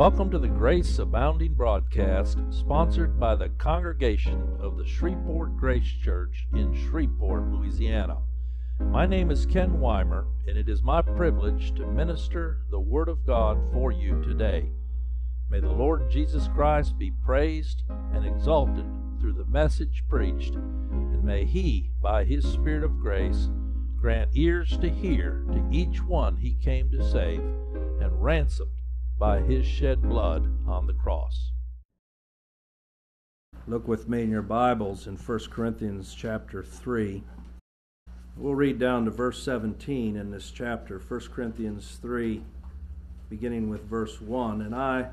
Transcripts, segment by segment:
Welcome to the Grace Abounding Broadcast, sponsored by the Congregation of the Shreveport Grace Church in Shreveport, Louisiana. My name is Ken Weimer, and it is my privilege to minister the Word of God for you today. May the Lord Jesus Christ be praised and exalted through the message preached, and may He, by His Spirit of grace, grant ears to hear to each one He came to save and ransom by His shed blood on the cross. Look with me in your Bibles in 1 Corinthians chapter 3. We'll read down to verse 17 in this chapter, 1 Corinthians 3, beginning with verse 1. And I,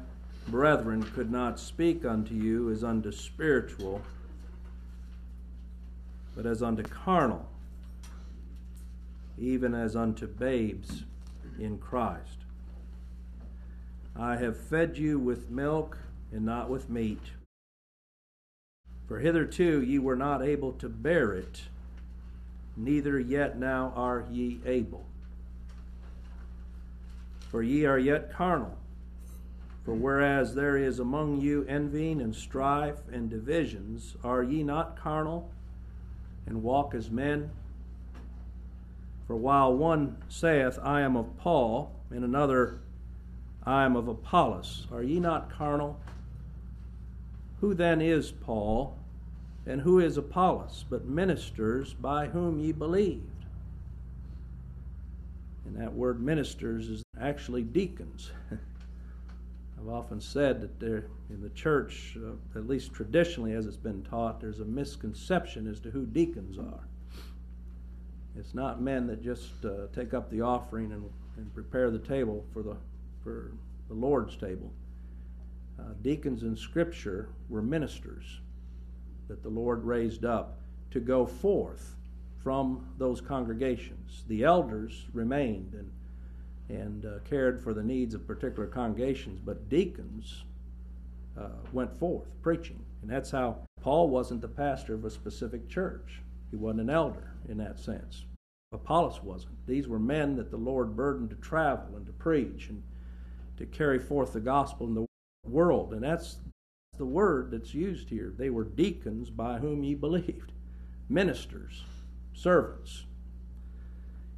brethren, could not speak unto you as unto spiritual, but as unto carnal, even as unto babes in Christ. I have fed you with milk and not with meat. For hitherto ye were not able to bear it, neither yet now are ye able. For ye are yet carnal. For whereas there is among you envying and strife and divisions, are ye not carnal and walk as men? For while one saith, I am of Paul, and another, I am of Apollos, are ye not carnal? Who then is Paul, and who is Apollos, but ministers by whom ye believed? And that word ministers is actually deacons. I've often said that there, in the church, at least traditionally as it's been taught, there's a misconception as to who deacons are. It's not men that just take up the offering and prepare the table for the Lord's table. Deacons in Scripture were ministers that the Lord raised up to go forth from those congregations. The elders remained and cared for the needs of particular congregations, but deacons went forth preaching. And that's how Paul wasn't the pastor of a specific church. He wasn't an elder in that sense. Apollos wasn't. These were men that the Lord burdened to travel and to preach and to carry forth the gospel in the world. And that's the word that's used here. They were deacons by whom ye believed, ministers, servants,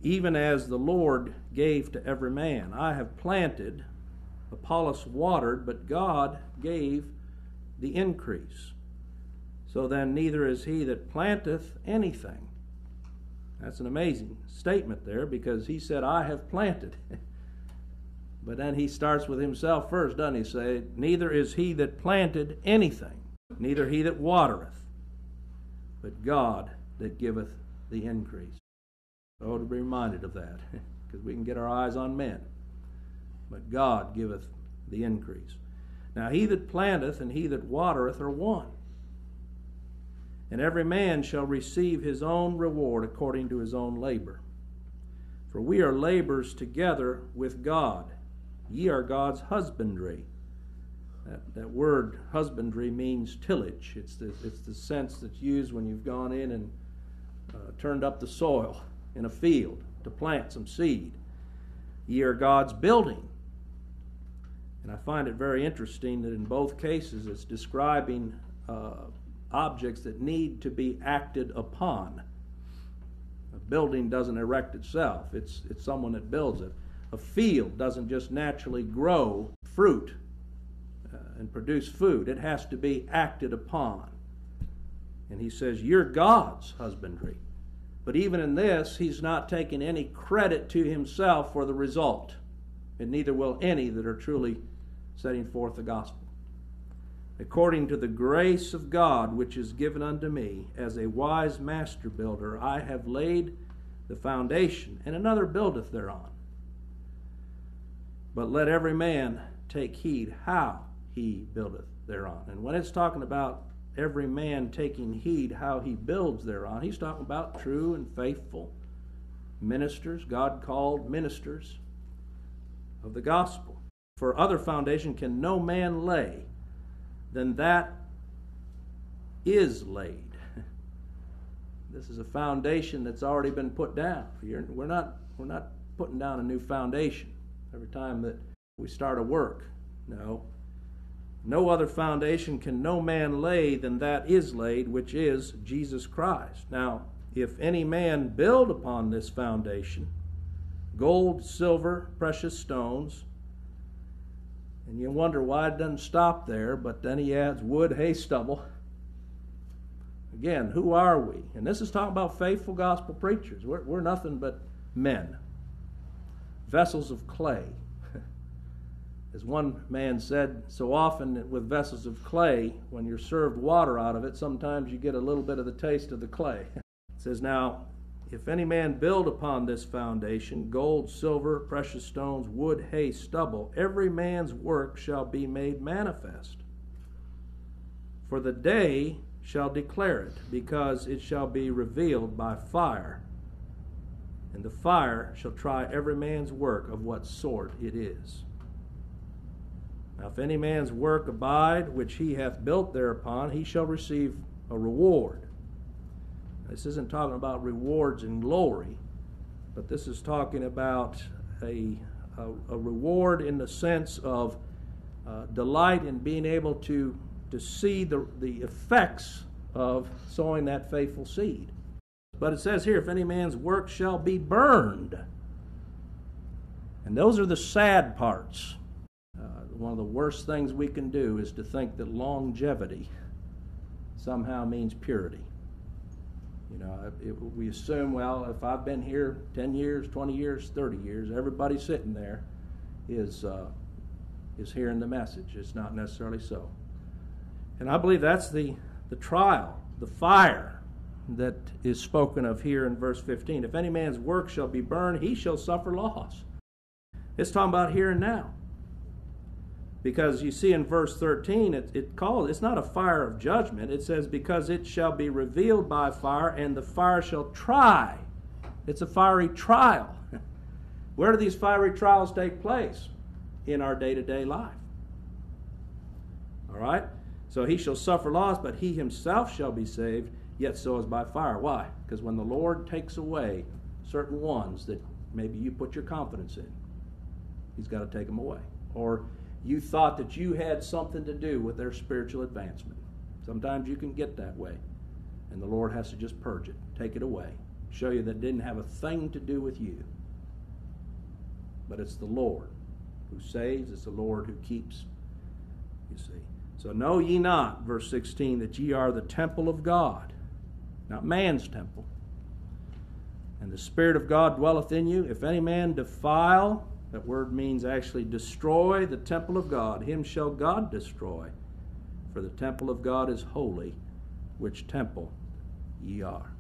even as the Lord gave to every man. I have planted, Apollos watered, but God gave the increase. So then neither is he that planteth anything. That's an amazing statement there, because he said, I have planted. But then he starts with himself first, doesn't he? Say, neither is he that planted anything, neither he that watereth, but God that giveth the increase. Oh, to be reminded of that, because we can get our eyes on men. But God giveth the increase. Now he that planteth and he that watereth are one. And every man shall receive his own reward according to his own labor. For we are laborers together with God. Ye are God's husbandry. That word husbandry means tillage. It's the sense that's used when you've gone in and turned up the soil in a field to plant some seed. Ye are God's building. And I find it very interesting that in both cases it's describing objects that need to be acted upon. A building doesn't erect itself. It's someone that builds it. A field doesn't just naturally grow fruit and produce food. It has to be acted upon. And he says, you're God's husbandry. But even in this, he's not taking any credit to himself for the result. And neither will any that are truly setting forth the gospel. According to the grace of God which is given unto me, as a wise master builder, I have laid the foundation, and another buildeth thereon. But let every man take heed how he buildeth thereon. And when it's talking about every man taking heed how he builds thereon, he's talking about true and faithful ministers, God-called ministers of the gospel. For other foundation can no man lay than that is laid. This is a foundation that's already been put down. We're not putting down a new foundation every time that we start a work. No. No other foundation can no man lay than that is laid, which is Jesus Christ. Now, if any man build upon this foundation, gold, silver, precious stones, and you wonder why it doesn't stop there, but then he adds wood, hay, stubble. Again, who are we? And this is talking about faithful gospel preachers. We're nothing but men, vessels of clay. As one man said, so often with vessels of clay, when you're served water out of it, sometimes you get a little bit of the taste of the clay. It says, now, if any man build upon this foundation, gold, silver, precious stones, wood, hay, stubble, every man's work shall be made manifest. For the day shall declare it, because it shall be revealed by fire. And the fire shall try every man's work of what sort it is. Now, if any man's work abide, which he hath built thereupon, he shall receive a reward. This isn't talking about rewards and glory, but this is talking about a reward in the sense of delight in being able to see the effects of sowing that faithful seed. But it says here, if any man's work shall be burned. And those are the sad parts. One of the worst things we can do is to think that longevity somehow means purity. You know, we assume, well, if I've been here 10 years, 20 years, 30 years, everybody sitting there is hearing the message. It's not necessarily so. And I believe that's the trial, the fire that is spoken of here in verse 15. If any man's work shall be burned, he shall suffer loss. It's talking about here and now. Because you see in verse 13, it's not a fire of judgment. It says, because it shall be revealed by fire, and the fire shall try. It's a fiery trial. Where do these fiery trials take place? In our day-to-day life. All right? So he shall suffer loss, but he himself shall be saved, yet so is by fire. Why? Because when the Lord takes away certain ones that maybe you put your confidence in, he's got to take them away. Or you thought that you had something to do with their spiritual advancement. Sometimes you can get that way, and the Lord has to just purge it, take it away, show you that it didn't have a thing to do with you. But it's the Lord who saves, it's the Lord who keeps, you see. So know ye not, verse 16, that ye are the temple of God, not man's temple. And the Spirit of God dwelleth in you. If any man defile, that word means actually destroy, the temple of God, him shall God destroy. For the temple of God is holy, which temple ye are.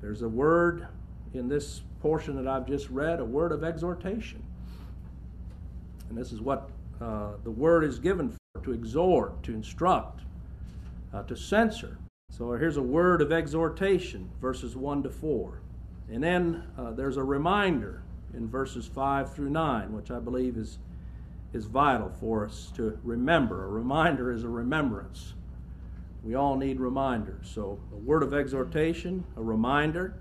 There's a word in this portion that I've just read, a word of exhortation. And this is what the word is given for, to exhort, to instruct, to censor. So here's a word of exhortation, verses 1 to 4. And then there's a reminder in verses 5 through 9, which I believe is vital for us to remember. A reminder is a remembrance. We all need reminders. So a word of exhortation, a reminder.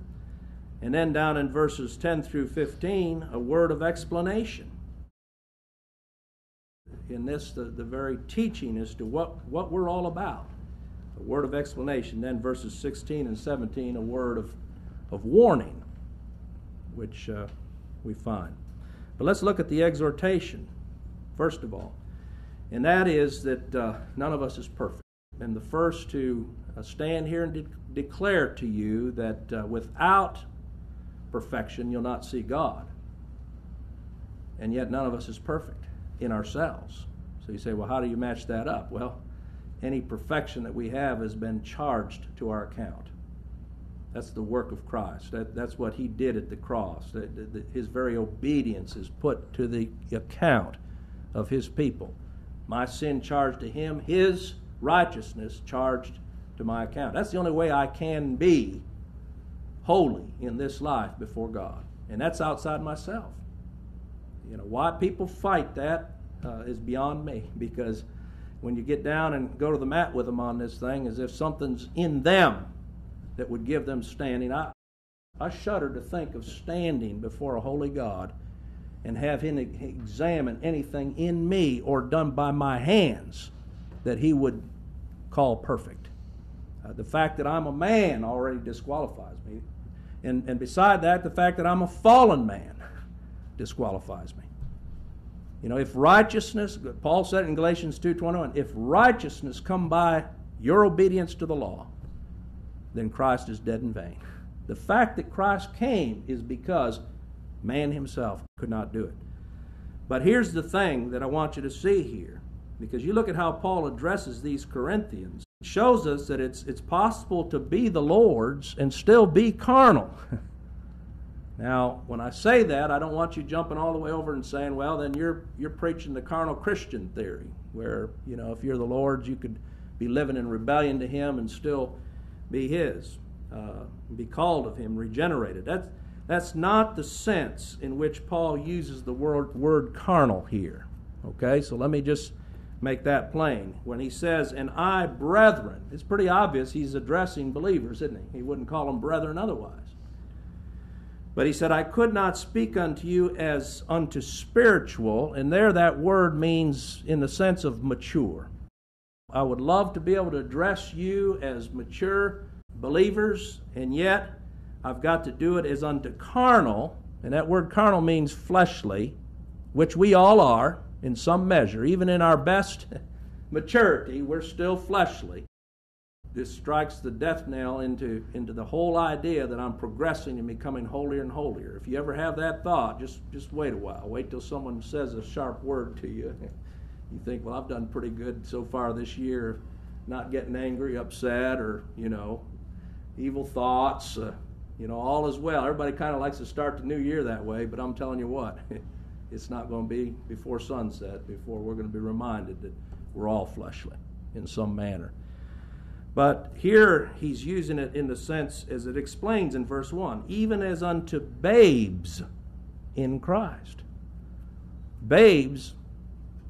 And then down in verses 10 through 15, a word of explanation. In this, the very teaching as to what we're all about. A word of explanation. Then verses 16 and 17, a word of warning, which... we find. But let's look at the exhortation, first of all. And that is that none of us is perfect. And the first to stand here and declare to you that without perfection you'll not see God. And yet none of us is perfect in ourselves. So you say, well, how do you match that up? Well, any perfection that we have has been charged to our account. That's the work of Christ. That's what he did at the cross. His very obedience is put to the account of his people. My sin charged to him, his righteousness charged to my account. That's the only way I can be holy in this life before God. And that's outside myself. You know, why people fight that is beyond me. Because when you get down and go to the mat with them on this thing, as if something's in them that would give them standing. I shudder to think of standing before a holy God and have him examine anything in me or done by my hands that he would call perfect. The fact that I'm a man already disqualifies me. And beside that, the fact that I'm a fallen man disqualifies me. You know, if righteousness, Paul said in Galatians 2:21, if righteousness come by your obedience to the law, then Christ is dead in vain. The fact that Christ came is because man himself could not do it. But here's the thing that I want you to see here, because you look at how Paul addresses these Corinthians. It shows us that it's possible to be the Lord's and still be carnal. Now, when I say that, I don't want you jumping all the way over and saying, well, then you're preaching the carnal Christian theory, where, you know, if you're the Lord's, you could be living in rebellion to him and still be his, be called of him, regenerated. That's not the sense in which Paul uses the word carnal here. Okay, so let me just make that plain. When he says, and I, brethren, it's pretty obvious he's addressing believers, isn't he? He wouldn't call them brethren otherwise. But he said, I could not speak unto you as unto spiritual, and there that word means in the sense of mature. I would love to be able to address you as mature believers, and yet I've got to do it as unto carnal, and that word carnal means fleshly, which we all are in some measure. Even in our best maturity, we're still fleshly. This strikes the death knell into the whole idea that I'm progressing and becoming holier and holier. If you ever have that thought, just wait a while. Wait till someone says a sharp word to you. You think, well, I've done pretty good so far this year, not getting angry, upset, or, you know, evil thoughts, you know, all is well. Everybody kind of likes to start the new year that way, but I'm telling you what, it's not going to be before sunset, before we're going to be reminded that we're all fleshly in some manner. But here he's using it in the sense as it explains in verse 1, even as unto babes in Christ. Babes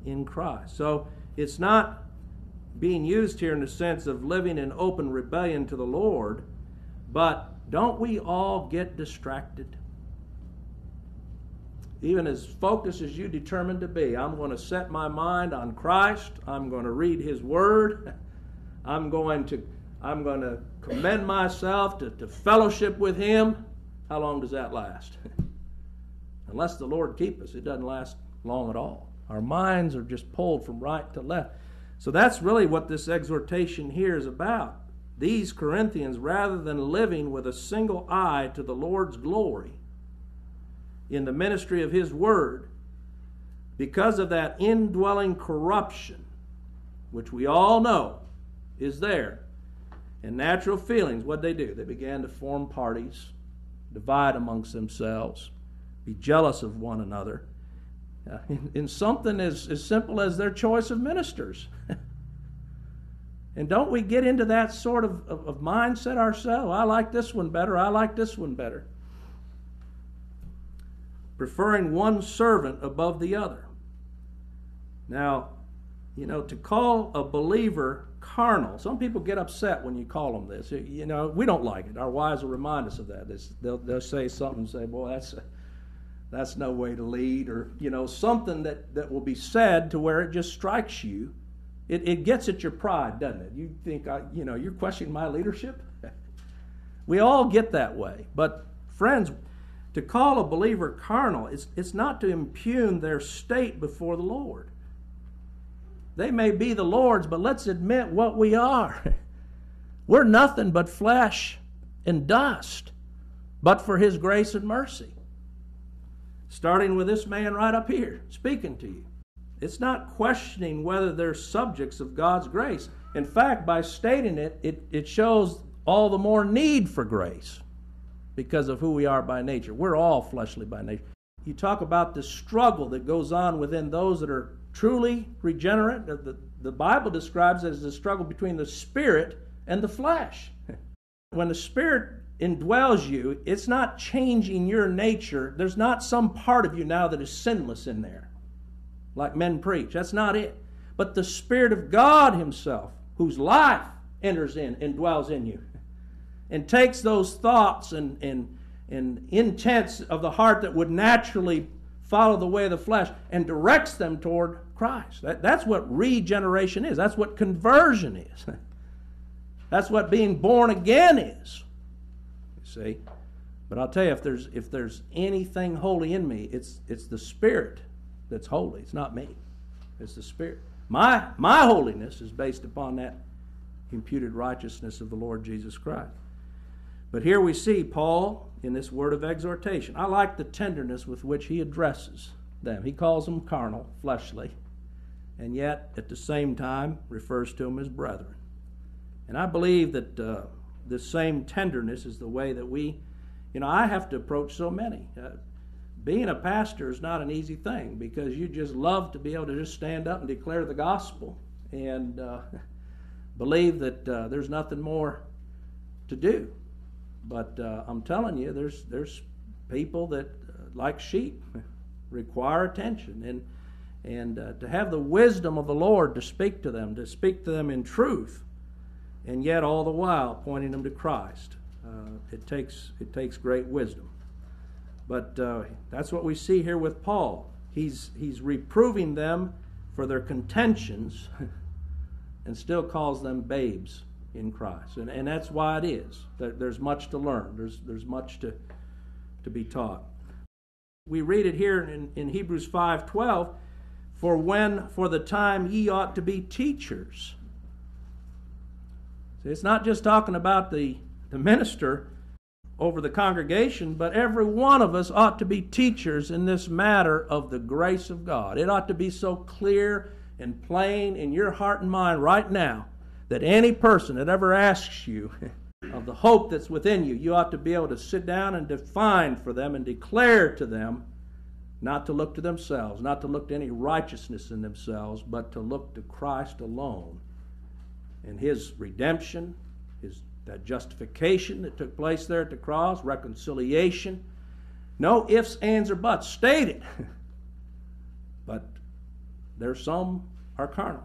in Christ. So it's not being used here in the sense of living in open rebellion to the Lord, but don't we all get distracted? Even as focused as you determine to be, I'm going to set my mind on Christ. I'm going to read his word. I'm going to commend myself to fellowship with him. How long does that last? Unless the Lord keep us, it doesn't last long at all. Our minds are just pulled from right to left. So that's really what this exhortation here is about. These Corinthians, rather than living with a single eye to the Lord's glory in the ministry of his word, because of that indwelling corruption, which we all know is there, and natural feelings, what they do? They began to form parties, divide amongst themselves, be jealous of one another, in something as simple as their choice of ministers. And don't we get into that sort of mindset ourselves? I like this one better. I like this one better. Preferring one servant above the other. Now, you know, to call a believer carnal, some people get upset when you call them this. You know, we don't like it. Our wives will remind us of that. They'll say something and say, boy, that's no way to lead, or, you know, something that will be said to where it just strikes you. It gets at your pride, doesn't it? You think, you know, you're questioning my leadership? We all get that way. But friends, to call a believer carnal, it's not to impugn their state before the Lord. They may be the Lord's, but let's admit what we are. We're nothing but flesh and dust, but for his grace and mercy. Starting with this man right up here, speaking to you. It's not questioning whether they're subjects of God's grace. In fact, by stating it, it shows all the more need for grace because of who we are by nature. We're all fleshly by nature. You talk about the struggle that goes on within those that are truly regenerate. The Bible describes it as the struggle between the spirit and the flesh. When the spirit indwells you, it's not changing your nature. There's not some part of you now that is sinless in there, like men preach. That's not it. But the Spirit of God himself, whose life enters in and dwells in you, and takes those thoughts and intents of the heart that would naturally follow the way of the flesh and directs them toward Christ. That's what regeneration is. That's what conversion is. That's what being born again is. You see? But I'll tell you, if there's anything holy in me, it's the Spirit that's holy. It's not me. It's the Spirit. My holiness is based upon that imputed righteousness of the Lord Jesus Christ. But here we see Paul in this word of exhortation. I like the tenderness with which he addresses them. He calls them carnal, fleshly, and yet at the same time refers to them as brethren. And I believe that this same tenderness is the way that we, you know, I have to approach so many. Being a pastor is not an easy thing, because you just love to be able to just stand up and declare the gospel and believe that there's nothing more to do. But I'm telling you, there's people that, like sheep, require attention. And to have the wisdom of the Lord to speak to them in truth, and yet all the while pointing them to Christ, it takes great wisdom. But that's what we see here with Paul. He's reproving them for their contentions and still calls them babes in Christ. And that's why it is. There's much to learn. There's much to be taught. We read it here in Hebrews 5:12, "For when for the time ye ought to be teachers." So it's not just talking about the minister over the congregation, but every one of us ought to be teachers in this matter of the grace of God. It ought to be so clear and plain in your heart and mind right now that any person that ever asks you of the hope that's within you, you ought to be able to sit down and define for them and declare to them, not to look to themselves, not to look to any righteousness in themselves, but to look to Christ alone and His redemption, that justification that took place there at the cross, reconciliation. No ifs, ands, or buts stated. But there's some are carnal.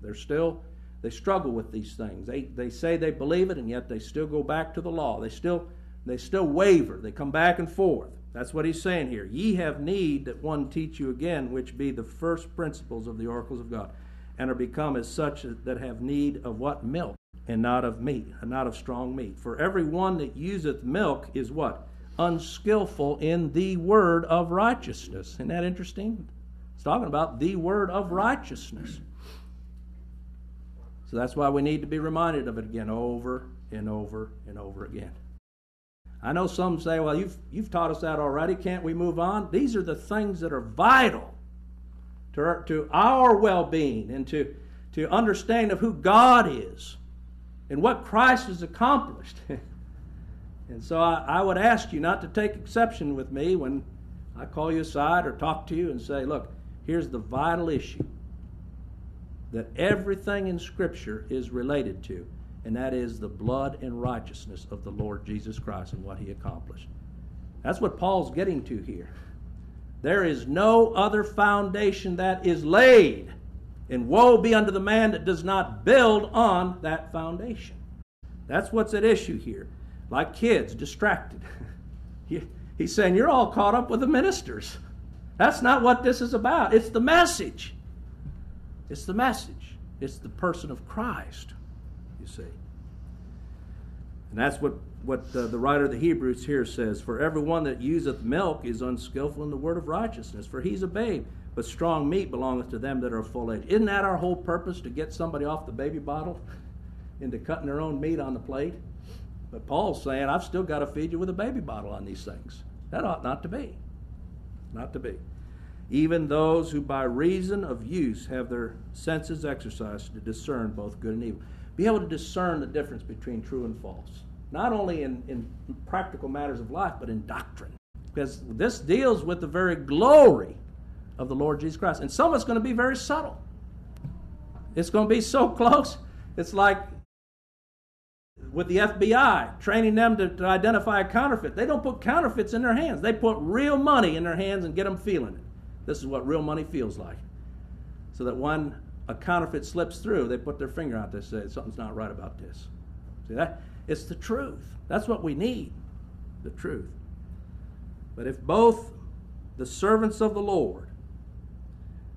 They struggle with these things. They say they believe it, and yet they still go back to the law. They still waver. They come back and forth. That's what he's saying here. Ye have need that one teach you again, which be the first principles of the oracles of God, and are become as such that have need of what? Milk, and not of meat, and not of strong meat. For every one that useth milk is what? Unskillful in the word of righteousness. Isn't that interesting? It's talking about the word of righteousness. So that's why we need to be reminded of it again, over and over and over again. I know some say, well, you've taught us that already. Can't we move on? These are the things that are vital to our well-being and to understanding of who God is and what Christ has accomplished. And so I would ask you not to take exception with me when I call you aside or talk to you and say, look, here's the vital issue that everything in Scripture is related to, and that is the blood and righteousness of the Lord Jesus Christ and what He accomplished. That's what Paul's getting to here. There is no other foundation that is laid, and woe be unto the man that does not build on that foundation. That's what's at issue here. Like kids, distracted. He's saying, you're all caught up with the ministers. That's not what this is about. It's the message. It's the message. It's the person of Christ, you see. And that's what the writer of the Hebrews here says. For everyone that useth milk is unskillful in the word of righteousness, for he's a babe. But strong meat belongeth to them that are of full age. Isn't that our whole purpose, to get somebody off the baby bottle into cutting their own meat on the plate? But Paul's saying, I've still got to feed you with a baby bottle on these things. That ought not to be. Not to be. Even those who by reason of use have their senses exercised to discern both good and evil. Be able to discern the difference between true and false. Not only in practical matters of life, but in doctrine. Because this deals with the very glory of the Lord Jesus Christ. And some of it's going to be very subtle. It's going to be so close. It's like with the FBI, training them to identify a counterfeit. They don't put counterfeits in their hands. They put real money in their hands and get them feeling it. This is what real money feels like. So that when a counterfeit slips through, they put their finger out there and say, something's not right about this. See that? It's the truth. That's what we need, the truth. But if both the servants of the Lord,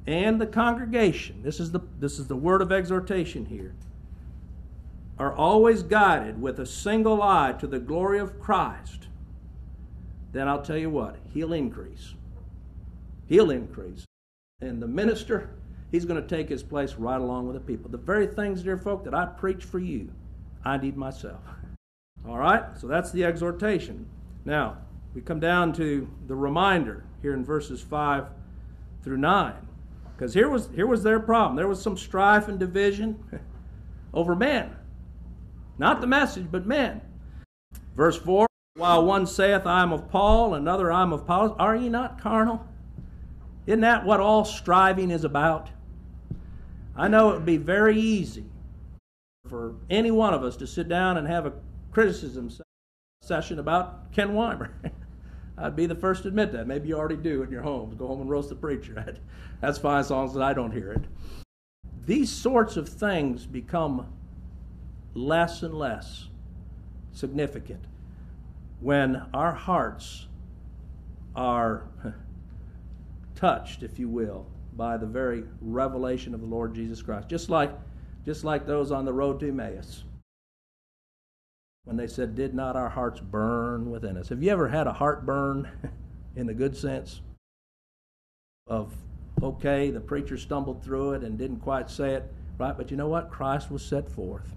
and the congregation, this is the word of exhortation here, are always guided with a single eye to the glory of Christ, then I'll tell you what, he'll increase. He'll increase. And the minister, he's going to take his place right along with the people. The very things, dear folk, that I preach for you, I need myself. All right? So that's the exhortation. Now, we come down to the reminder here in verses 5 through 9. Because here was their problem. There was some strife and division over men. Not the message, but men. Verse 4, while one saith, I am of Paul, another, I am of Apollos, are ye not carnal? Isn't that what all striving is about? I know it would be very easy for any one of us to sit down and have a criticism session about Ken Weimer. I'd be the first to admit that. Maybe you already do in your homes. Go home and roast the preacher. That's fine as long as I don't hear it. These sorts of things become less and less significant when our hearts are touched, if you will, by the very revelation of the Lord Jesus Christ. Just like those on the road to Emmaus, when they said, did not our hearts burn within us? Have you ever had a heartburn in the good sense of, okay, the preacher stumbled through it and didn't quite say it right, but you know what? Christ was set forth.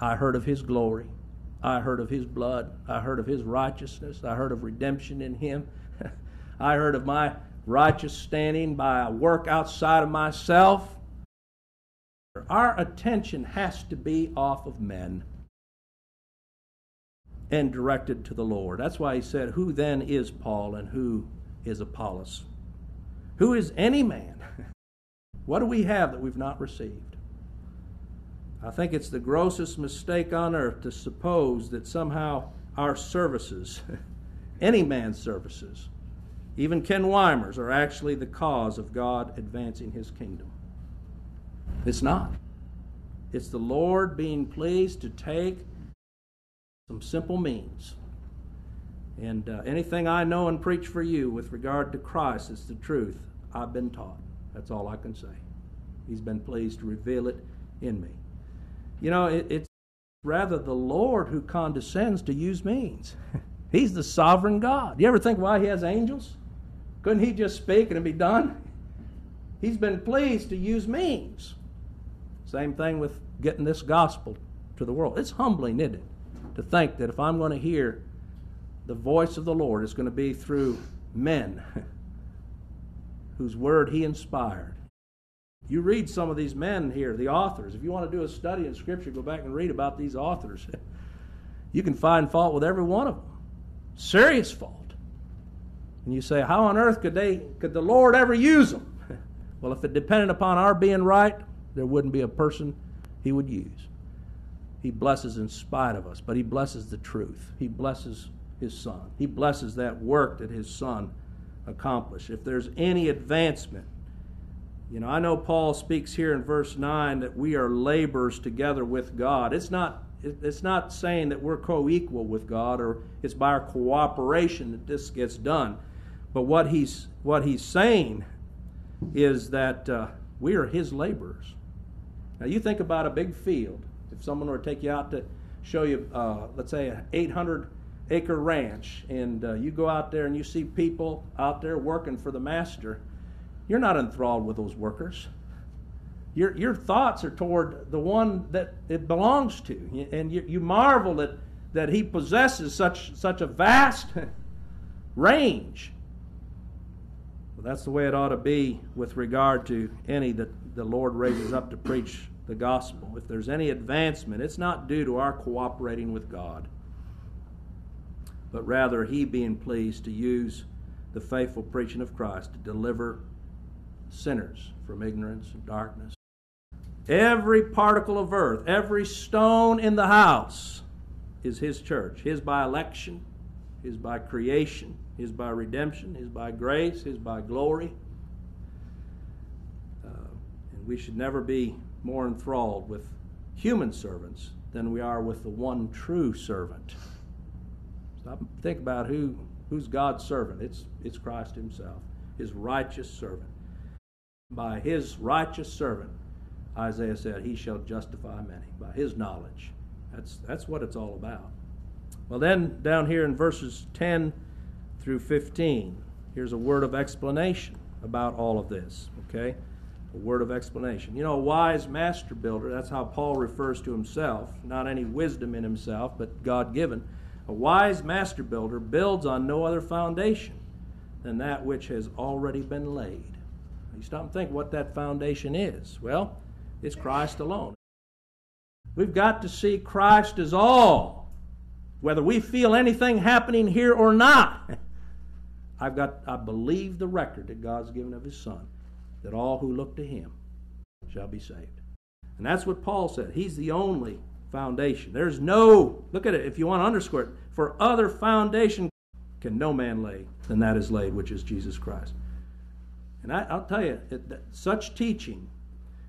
I heard of his glory. I heard of his blood. I heard of his righteousness. I heard of redemption in him. I heard of my righteous standing by a work outside of myself. Our attention has to be off of men and directed to the Lord. That's why he said, who then is Paul and who is Apollos? Who is any man? What do we have that we've not received? I think it's the grossest mistake on earth to suppose that somehow our services, any man's services, even Ken Weimer's, are actually the cause of God advancing his kingdom. It's not. It's the Lord being pleased to take some simple means. And anything I know and preach for you with regard to Christ is the truth I've been taught. That's all I can say. He's been pleased to reveal it in me. You know, it's rather the Lord who condescends to use means. He's the sovereign God. You ever think why he has angels? Couldn't he just speak and it'd be done? He's been pleased to use means. Same thing with getting this gospel to the world. It's humbling, isn't it, to think that if I'm going to hear the voice of the Lord, it's going to be through men whose word he inspired. You read some of these men here, the authors. If you want to do a study in Scripture, go back and read about these authors. You can find fault with every one of them. Serious fault. And you say, how on earth could the Lord ever use them? Well, if it depended upon our being right, there wouldn't be a person he would use. He blesses in spite of us, but he blesses the truth. He blesses his Son. He blesses that work that his Son accomplished. If there's any advancement, you know, I know Paul speaks here in verse 9 that we are laborers together with God. It's not saying that we're co-equal with God or it's by our cooperation that this gets done. But what he's saying is that we are his laborers. Now you think about a big field. If someone were to take you out to show you, let's say, an 800-acre ranch, and you go out there and you see people out there working for the master, you're not enthralled with those workers. Your thoughts are toward the one that it belongs to, and you marvel that he possesses such a vast range. That's the way it ought to be with regard to any that the Lord raises up to preach the gospel. If there's any advancement, it's not due to our cooperating with God, but rather he being pleased to use the faithful preaching of Christ to deliver sinners from ignorance and darkness. Every particle of earth, every stone in the house is his church, his by election, his by creation, his by redemption, his by grace, his by glory. And we should never be more enthralled with human servants than we are with the one true servant. Stop and think about who Who's God's servant? It's Christ himself, his righteous servant. By his righteous servant, Isaiah said, he shall justify many by his knowledge. That's what it's all about. Well, then down here in verses 10 through 15, here's a word of explanation about all of this, okay? A word of explanation. You know, a wise master builder, that's how Paul refers to himself, not any wisdom in himself, but God-given. A wise master builder builds on no other foundation than that which has already been laid. You stop and think what that foundation is. Well, it's Christ alone. We've got to see Christ as all, whether we feel anything happening here or not. I believe the record that God's given of his Son, that all who look to him shall be saved. And that's what Paul said. He's the only foundation. There's no, look at it, if you want to underscore it, for other foundation can no man lay than that is laid, which is Jesus Christ. And I'll tell you, that such teaching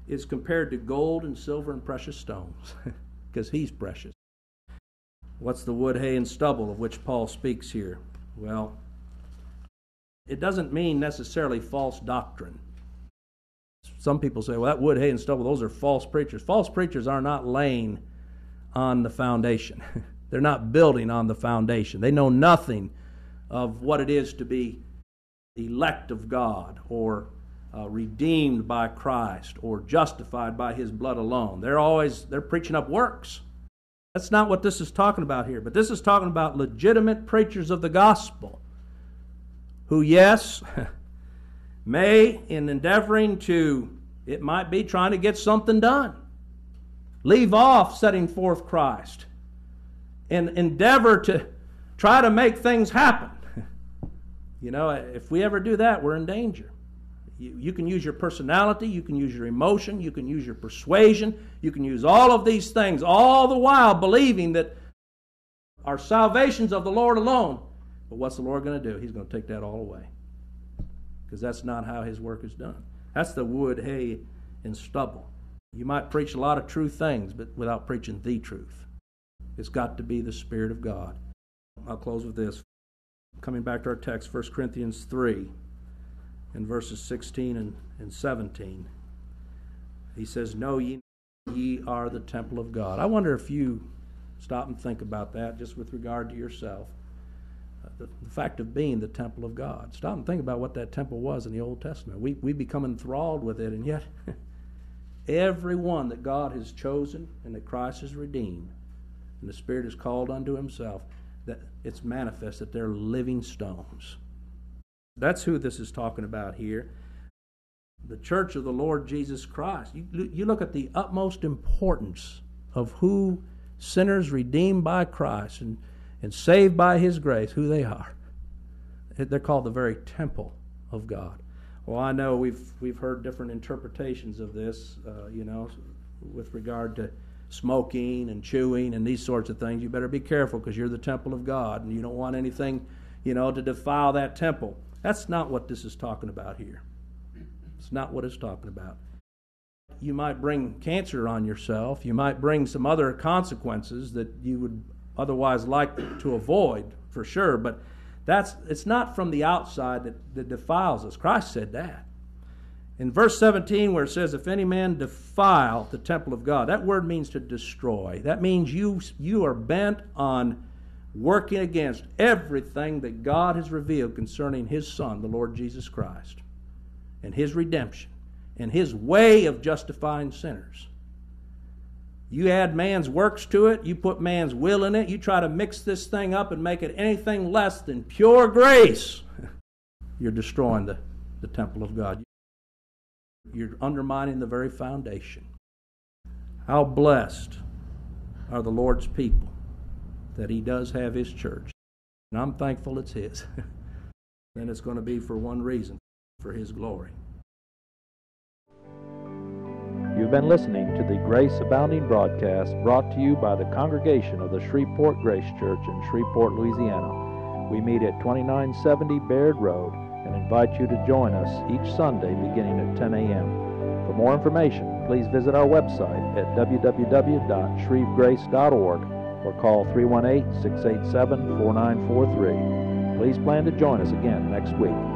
is compared to gold and silver and precious stones, because he's precious. What's the wood, hay, and stubble of which Paul speaks here? Well, it doesn't mean necessarily false doctrine. Some people say, well, that wood, hay, and stubble, those are false preachers. False preachers are not laying on the foundation. They're not building on the foundation. They know nothing of what it is to be elect of God, or redeemed by Christ, or justified by his blood alone. They're preaching up works. That's not what this is talking about here, but this is talking about legitimate preachers of the gospel who, yes, may, in endeavoring to, it might be trying to get something done, leave off setting forth Christ and endeavor to try to make things happen. You know, if we ever do that, we're in danger. You can use your personality, you can use your emotion, you can use your persuasion, you can use all of these things, all the while believing that our salvation's of the Lord alone. But what's the Lord going to do? He's going to take that all away, because that's not how his work is done. That's the wood, hay, and stubble. You might preach a lot of true things, but without preaching the truth. It's got to be the Spirit of God. I'll close with this. Coming back to our text, 1 Corinthians 3, in verses 16 and 17, he says, "Know ye are the temple of God." I wonder if you stop and think about that, just with regard to yourself. The fact of being the temple of God. Stop and think about what that temple was in the Old Testament. We become enthralled with it, and yet everyone that God has chosen and that Christ has redeemed and the Spirit has called unto himself, that it's manifest that they're living stones. That's who this is talking about here. The church of the Lord Jesus Christ. You look at the utmost importance of who sinners redeemed by Christ and saved by his grace, who they are. They're called the very temple of God. Well, I know we've heard different interpretations of this, you know, with regard to smoking and chewing and these sorts of things. You better be careful, because you're the temple of God, and you don't want anything, you know, to defile that temple. That's not what this is talking about here. It's not what it's talking about. You might bring cancer on yourself. You might bring some other consequences that you would otherwise like to avoid, for sure, but it's not from the outside that defiles us. Christ said that. In verse 17, where it says, "If any man defile the temple of God," that word means to destroy. That means you are bent on working against everything that God has revealed concerning his Son, the Lord Jesus Christ, and his redemption, and his way of justifying sinners. You add man's works to it. You put man's will in it. You try to mix this thing up and make it anything less than pure grace. You're destroying the temple of God. You're undermining the very foundation. How blessed are the Lord's people that he does have his church. And I'm thankful it's his. And it's going to be for one reason, for his glory. You've been listening to the Grace Abounding broadcast, brought to you by the congregation of the Shreveport Grace Church in Shreveport, Louisiana. We meet at 2970 Baird Road and invite you to join us each Sunday beginning at 10 a.m. For more information, please visit our website at www.shrevegrace.org or call 318-687-4943. Please plan to join us again next week.